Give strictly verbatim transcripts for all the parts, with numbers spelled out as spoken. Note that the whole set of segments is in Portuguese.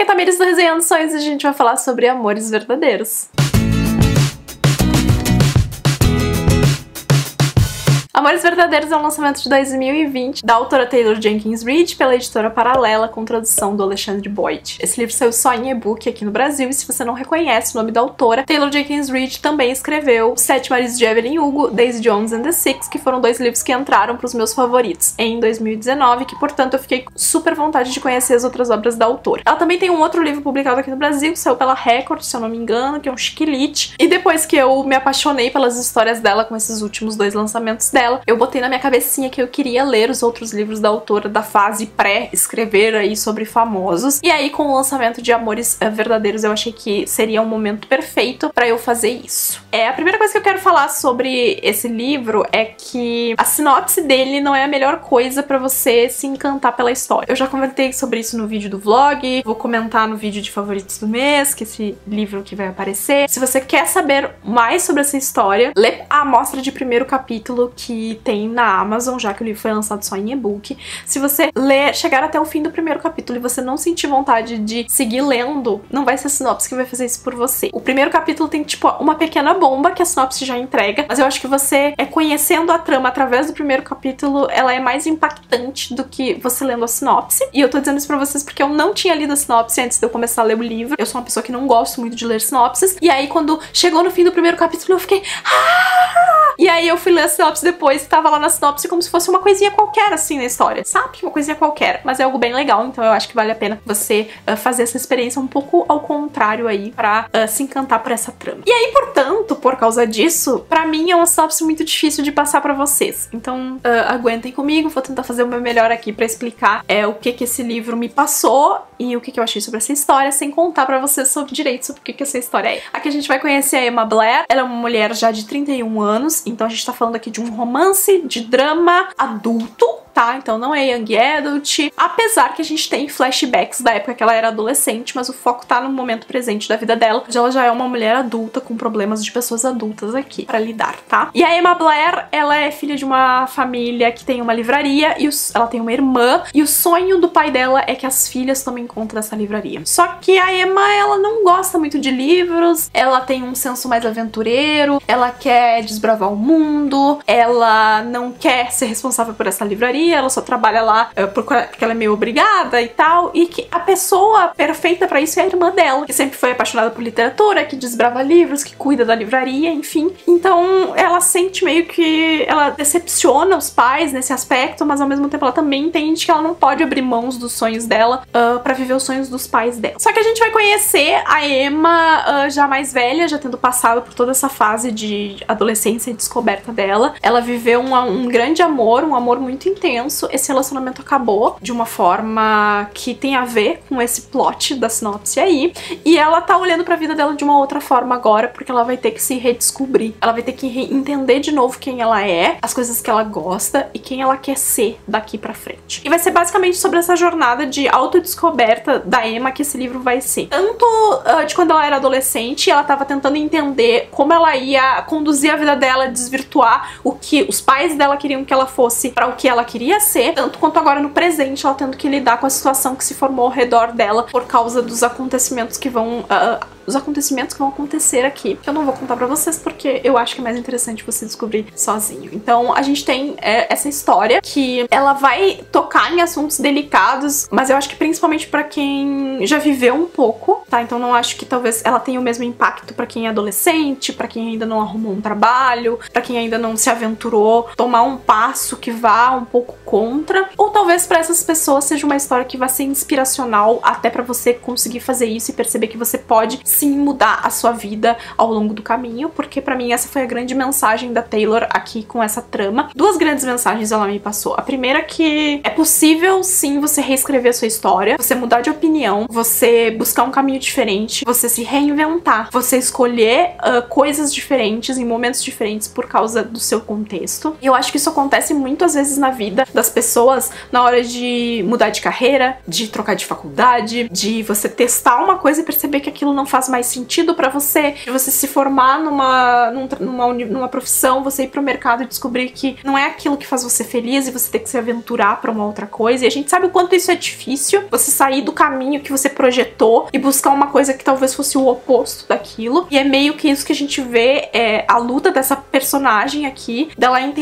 aqui é a Tamires do Resenhando Sonhos e a gente vai falar sobre amores verdadeiros. Amor(es) Verdadeiro(s) é um lançamento de dois mil e vinte da autora Taylor Jenkins Reid pela editora Paralela, com tradução do Alexandre Boyd. Esse livro saiu só em e-book aqui no Brasil, e se você não reconhece o nome da autora, Taylor Jenkins Reid também escreveu Sete Maridos de Evaldo Hugo, Daisy Jones and the Six, que foram dois livros que entraram para os meus favoritos em dois mil e dezenove, que portanto eu fiquei super vontade de conhecer as outras obras da autora. Ela também tem um outro livro publicado aqui no Brasil, que saiu pela Record, se eu não me engano, que é um chiquilite, e depois que eu me apaixonei pelas histórias dela com esses últimos dois lançamentos dela, eu botei na minha cabecinha que eu queria ler os outros livros da autora da fase pré-escrever aí sobre famosos. E aí, com o lançamento de Amores Verdadeiros, eu achei que seria um momento perfeito pra eu fazer isso. É, a primeira coisa que eu quero falar sobre esse livro é que a sinopse dele não é a melhor coisa pra você se encantar pela história. Eu já comentei sobre isso no vídeo do vlog, vou comentar no vídeo de favoritos do mês, que é esse livro que vai aparecer. Se você quer saber mais sobre essa história, lê a amostra de primeiro capítulo que tem na Amazon, já que o livro foi lançado só em e-book. Se você ler, chegar até o fim do primeiro capítulo e você não sentir vontade de seguir lendo, não vai ser a sinopse que vai fazer isso por você. O primeiro capítulo tem, tipo, uma pequena bomba que a sinopse já entrega, mas eu acho que você é conhecendo a trama através do primeiro capítulo, ela é mais impactante do que você lendo a sinopse. E eu tô dizendo isso pra vocês porque eu não tinha lido a sinopse antes de eu começar a ler o livro. Eu sou uma pessoa que não gosto muito de ler sinopses. E aí, quando chegou no fim do primeiro capítulo, eu fiquei... E aí eu fui ler a sinopse depois e tava lá na sinopse como se fosse uma coisinha qualquer, assim, na história, sabe? Uma coisinha qualquer, mas é algo bem legal, então eu acho que vale a pena você uh, fazer essa experiência um pouco ao contrário aí, pra uh, se encantar por essa trama. E aí, portanto, por causa disso, pra mim é uma sinopse muito difícil de passar pra vocês, então uh, aguentem comigo, vou tentar fazer o meu melhor aqui pra explicar uh, o que que esse livro me passou e o que que eu achei sobre essa história, sem contar pra vocês sobre direito sobre o que que essa história é. Aqui a gente vai conhecer a Emma Blair, ela é uma mulher já de trinta e um anos, então a gente tá falando aqui de um romance, de drama adulto, tá? Então não é young adult, apesar que a gente tem flashbacks da época que ela era adolescente, mas o foco tá no momento presente da vida dela, onde ela já é uma mulher adulta com problemas de pessoas adultas aqui pra lidar, tá? E a Emma Blair, ela é filha de uma família que tem uma livraria e os... ela tem uma irmã, e o sonho do pai dela é que as filhas tomem conta dessa livraria. Só que a Emma, ela não gosta muito de livros, ela tem um senso mais aventureiro, ela quer desbravar o mundo, ela não quer ser responsável por essa livraria, ela só trabalha lá uh, porque ela é meio obrigada e tal, e que a pessoa perfeita pra isso é a irmã dela, que sempre foi apaixonada por literatura, que desbrava livros, que cuida da livraria, enfim. Então ela sente meio que ela decepciona os pais nesse aspecto, mas ao mesmo tempo ela também entende que ela não pode abrir mãos dos sonhos dela uh, pra viver os sonhos dos pais dela. Só que a gente vai conhecer a Emma uh, já mais velha, já tendo passado por toda essa fase de adolescência e descoberta dela. Ela viveu um, um grande amor, um amor muito intenso. Esse relacionamento acabou de uma forma que tem a ver com esse plot da sinopse aí, e ela tá olhando pra vida dela de uma outra forma agora, porque ela vai ter que se redescobrir, ela vai ter que entender de novo quem ela é, as coisas que ela gosta e quem ela quer ser daqui pra frente. E vai ser basicamente sobre essa jornada de autodescoberta da Emma que esse livro vai ser. Tanto uh, de quando ela era adolescente, ela tava tentando entender como ela ia conduzir a vida dela, desvirtuar o que os pais dela queriam que ela fosse pra o que ela queria ser, tanto quanto agora no presente ela tendo que lidar com a situação que se formou ao redor dela por causa dos acontecimentos que vão... Uh... os acontecimentos que vão acontecer aqui, que eu não vou contar pra vocês porque eu acho que é mais interessante você descobrir sozinho. Então a gente tem é, essa história que ela vai tocar em assuntos delicados, mas eu acho que principalmente pra quem já viveu um pouco, tá? Então não acho que talvez ela tenha o mesmo impacto pra quem é adolescente, pra quem ainda não arrumou um trabalho, pra quem ainda não se aventurou, tomar um passo que vá um pouco contra, ou talvez pra essas pessoas seja uma história que vai ser inspiracional até pra você conseguir fazer isso e perceber que você pode sim mudar a sua vida ao longo do caminho, porque pra mim essa foi a grande mensagem da Taylor aqui com essa trama. Duas grandes mensagens ela me passou. A primeira é que é possível sim você reescrever a sua história, você mudar de opinião, você buscar um caminho diferente, você se reinventar, você escolher uh, coisas diferentes em momentos diferentes por causa do seu contexto. E eu acho que isso acontece muitas vezes na vida, vida das pessoas na hora de mudar de carreira, de trocar de faculdade, de você testar uma coisa e perceber que aquilo não faz mais sentido pra você, de você se formar numa, numa, numa profissão, você ir pro mercado e descobrir que não é aquilo que faz você feliz e você ter que se aventurar pra uma outra coisa. E a gente sabe o quanto isso é difícil, você sair do caminho que você projetou e buscar uma coisa que talvez fosse o oposto daquilo. E é meio que isso que a gente vê, é a luta dessa personagem aqui, dela entendendo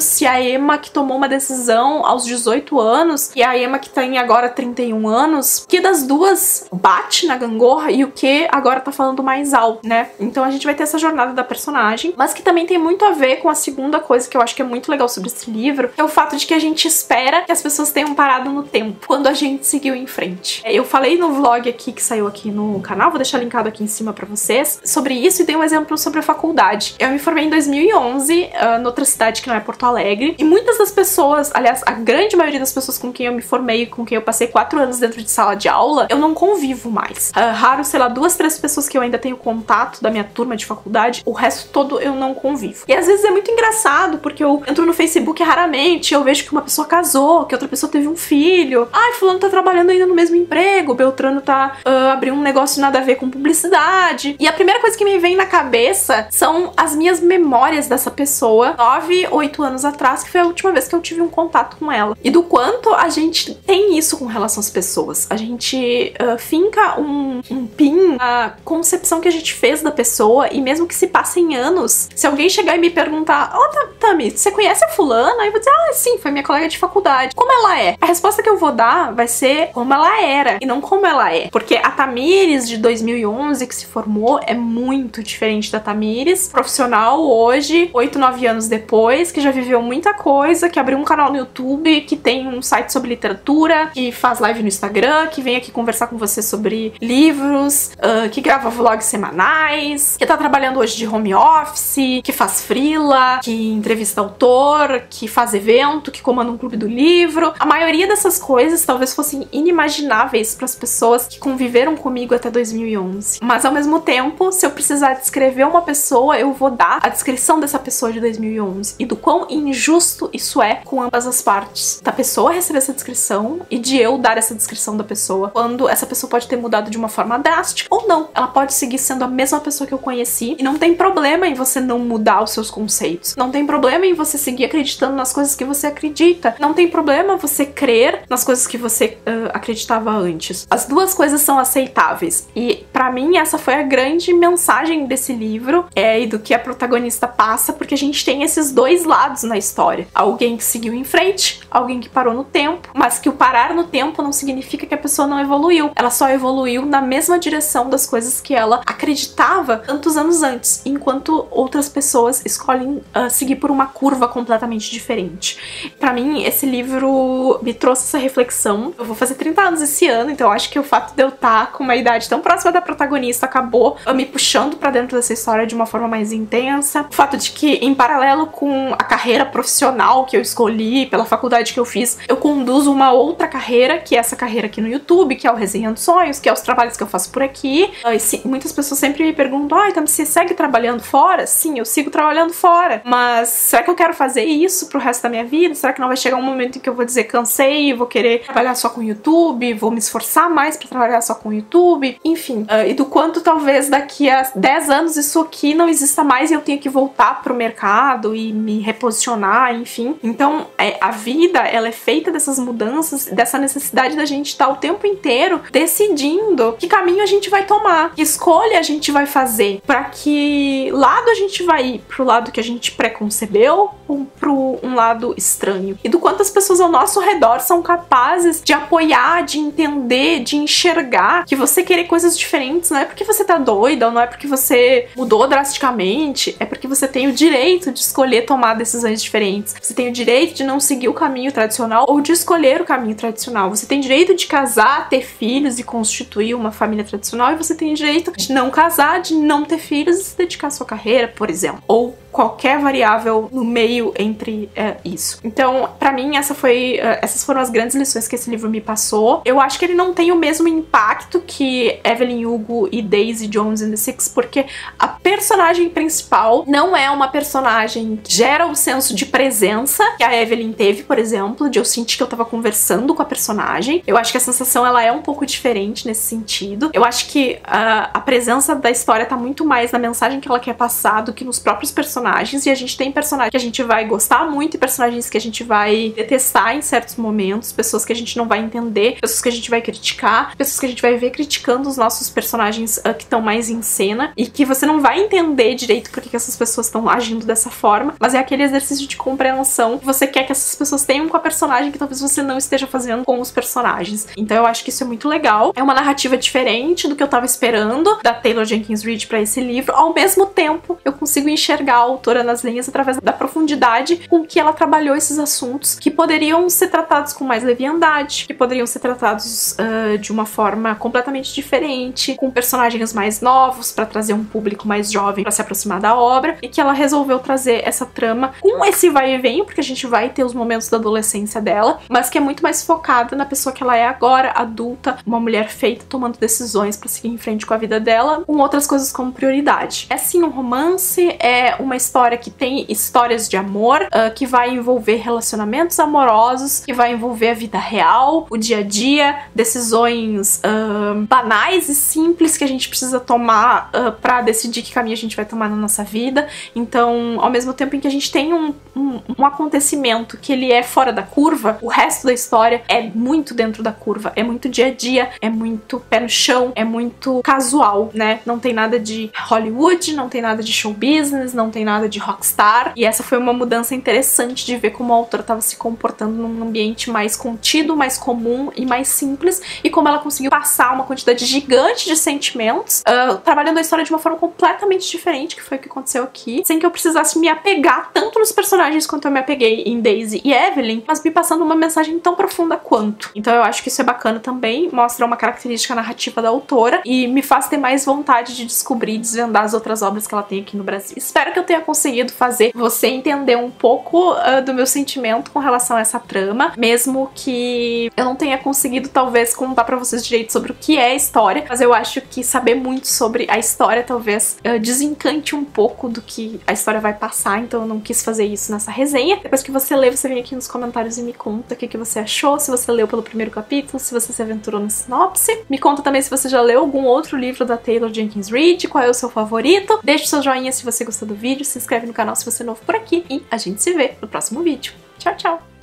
se a Emma que tomou uma decisão aos dezoito anos e a Emma que tem agora trinta e um anos, que das duas bate na gangorra e o que agora tá falando mais alto, né? Então a gente vai ter essa jornada da personagem, mas que também tem muito a ver com a segunda coisa que eu acho que é muito legal sobre esse livro, que é o fato de que a gente espera que as pessoas tenham parado no tempo, quando a gente seguiu em frente. Eu falei no vlog aqui, que saiu aqui no canal, vou deixar linkado aqui em cima pra vocês, sobre isso e dei um exemplo sobre a faculdade. Eu me formei em dois mil e onze, uh, noutra cidade que não é Porto Alegre, e muitas das pessoas, aliás, a grande maioria das pessoas com quem eu me formei, com quem eu passei quatro anos dentro de sala de aula, eu não convivo mais. Uh, raro, sei lá, duas, três pessoas que eu ainda tenho contato da minha turma de faculdade, o resto todo eu não convivo. E às vezes é muito engraçado, porque eu entro no Facebook raramente, eu vejo que uma pessoa casou, que outra pessoa teve um filho, ai, fulano tá trabalhando ainda no mesmo emprego, beltrano tá uh, abrindo um negócio nada a ver com publicidade. E a primeira coisa que me vem na cabeça são as minhas memórias dessa pessoa nove, oito anos atrás, que foi a última vez que eu tive um contato com ela. E do quanto a gente tem isso com relação às pessoas. A gente uh, finca um, um pin na concepção que a gente fez da pessoa, e mesmo que se passem anos, se alguém chegar e me perguntar, ó, Tami, você conhece a fulana? Aí eu vou dizer, ah, sim, foi minha colega de faculdade. Como ela é? A resposta que eu vou dar vai ser como ela era, e não como ela é. Porque a Tamires de dois mil e onze que se formou é muito diferente da Tamires profissional hoje, oito, nove anos depois, que já viveu muita coisa, que abriu um canal no YouTube, que tem um site sobre literatura, que faz live no Instagram, que vem aqui conversar com você sobre livros, uh, que grava vlogs semanais, que tá trabalhando hoje de home office, que faz freela, que entrevista autor, que faz evento, que comanda um clube do livro. A maioria dessas coisas talvez fossem inimagináveis para as pessoas que conviveram comigo até dois mil e onze. Mas ao mesmo tempo, se eu precisar descrever uma pessoa, eu vou dar a descrição dessa pessoa de dois mil e onze e do quão injusto isso é com ambas as partes. Da pessoa receber essa descrição e de eu dar essa descrição da pessoa, quando essa pessoa pode ter mudado de uma forma drástica ou não. Ela pode seguir sendo a mesma pessoa que eu conheci e não tem problema em você não mudar os seus conceitos. Não tem problema em você seguir acreditando nas coisas que você acredita. Não tem problema você crer nas coisas que você uh, acreditava antes. As duas coisas são aceitáveis. E pra mim essa foi a grande mensagem desse livro, é, e do que a protagonista passa, porque a gente tem esses dois lados na história. Alguém que seguiu em frente, alguém que parou no tempo, mas que o parar no tempo não significa que a pessoa não evoluiu. Ela só evoluiu na mesma direção das coisas que ela acreditava tantos anos antes, enquanto outras pessoas escolhem uh, seguir por uma curva completamente diferente. Pra mim, esse livro me trouxe essa reflexão. Eu vou fazer trinta anos esse ano, então acho que o fato de eu estar com uma idade tão próxima da protagonista acabou me puxando pra dentro dessa história de uma forma mais intensa. O fato de que, em paralelo com a carreira profissional que eu escolhi, pela faculdade que eu fiz, eu conduzo uma outra carreira, que é essa carreira aqui no YouTube, que é o Resenhando Sonhos, que é os trabalhos que eu faço por aqui. E, sim, muitas pessoas sempre me perguntam, ai, então você segue trabalhando fora? Sim, eu sigo trabalhando fora, mas será que eu quero fazer isso pro resto da minha vida? Será que não vai chegar um momento em que eu vou dizer cansei, vou querer trabalhar só com o YouTube, vou me esforçar mais pra trabalhar só com o YouTube? Enfim, uh, e do quanto talvez daqui a dez anos isso aqui não exista mais e eu tenha que voltar pro mercado e me reposicionar, enfim. Então é, a vida, ela é feita dessas mudanças, dessa necessidade da gente estar o tempo inteiro decidindo que caminho a gente vai tomar, que escolha a gente vai fazer, pra que lado a gente vai ir, pro lado que a gente preconcebeu ou pro um lado estranho. E do quanto as pessoas ao nosso redor são capazes de apoiar, de entender, de enxergar que você querer coisas diferentes não é porque você tá doida, ou não é porque você mudou drasticamente, é porque você tem o direito de escolher tomar decisões diferentes. Você tem o direito de não seguir o caminho tradicional ou de escolher o caminho tradicional. Você tem direito de casar, ter filhos e constituir uma família tradicional, e você tem direito de não casar, de não ter filhos e se dedicar à sua carreira, por exemplo, ou qualquer variável no meio entre é, isso. Então, pra mim, essa foi, uh, essas foram as grandes lições que esse livro me passou. Eu acho que ele não tem o mesmo impacto que Evelyn Hugo e Daisy Jones and the Six, porque a personagem principal não é uma personagem que gera o senso de presença que a Evelyn teve, por exemplo, de eu sentir que eu tava conversando com a personagem. Eu acho que a sensação, ela é um pouco diferente nesse sentido. Eu acho que uh, a presença da história tá muito mais na mensagem que ela quer passar do que nos próprios personagens, e a gente tem personagens que a gente vai gostar muito e personagens que a gente vai detestar em certos momentos, pessoas que a gente não vai entender, pessoas que a gente vai criticar, pessoas que a gente vai ver criticando os nossos personagens uh, que estão mais em cena e que você não vai entender direito porque que essas pessoas estão agindo dessa forma, mas é aquele exercício de compreensão que você quer que essas pessoas tenham com a personagem que talvez você não esteja fazendo com os personagens. Então eu acho que isso é muito legal. É uma narrativa diferente do que eu tava esperando da Taylor Jenkins Reid pra esse livro. Ao mesmo tempo, eu consigo enxergar a autora nas linhas através da profundidade com que ela trabalhou esses assuntos, que poderiam ser tratados com mais leviandade, que poderiam ser tratados uh, de uma forma completamente diferente, com personagens mais novos, pra trazer um público mais jovem pra se aproximar da obra, e que ela resolveu trazer essa trama com esse vai e vem, porque a gente vai ter os momentos da adolescência dela, mas que é muito mais focada na pessoa que ela é agora, adulta, uma mulher feita, tomando decisões pra seguir em frente com a vida dela, com outras coisas como prioridade. É sim um romance, é uma história que tem histórias de amor, uh, que vai envolver relacionamentos amorosos, que vai envolver a vida real, o dia a dia, decisões uh, banais e simples que a gente precisa tomar uh, pra decidir que caminho a gente vai tomar na nossa vida. Então, ao mesmo tempo em que a gente tem um, um, um acontecimento que ele é fora da curva, o resto da história é muito dentro da curva, é muito dia a dia, é muito pé no chão, é muito casual, né? Não tem nada de Hollywood, não tem nada de show business, não tem nada de rockstar, e essa foi uma mudança interessante de ver como a autora estava se comportando num ambiente mais contido, mais comum e mais simples, e como ela conseguiu passar uma quantidade gigante de sentimentos, uh, trabalhando a história de uma forma completamente diferente, que foi o que aconteceu aqui, sem que eu precisasse me apegar tanto nos personagens quanto eu me apeguei em Daisy e Evelyn, mas me passando uma mensagem tão profunda quanto. Então eu acho que isso é bacana também, mostra uma característica narrativa da autora e me faz ter mais vontade de descobrir e desvendar as outras obras que ela tem aqui no Brasil. Espero que eu tenha conseguido fazer você entender um pouco uh, do meu sentimento com relação a essa trama, mesmo que eu não tenha conseguido talvez contar pra vocês direito sobre o que é a história, mas eu acho que saber muito sobre a história talvez uh, desencante um pouco do que a história vai passar, então eu não quis fazer isso nessa resenha. Depois que você lê, você vem aqui nos comentários e me conta o que, que você achou, se você leu pelo primeiro capítulo, se você se aventurou na sinopse. Me conta também se você já leu algum outro livro da Taylor Jenkins Reid, qual é o seu favorito. Deixa o seu joinha se você gostou do vídeo, se inscreve no canal se você é novo por aqui e a gente se vê no próximo vídeo. Tchau, tchau!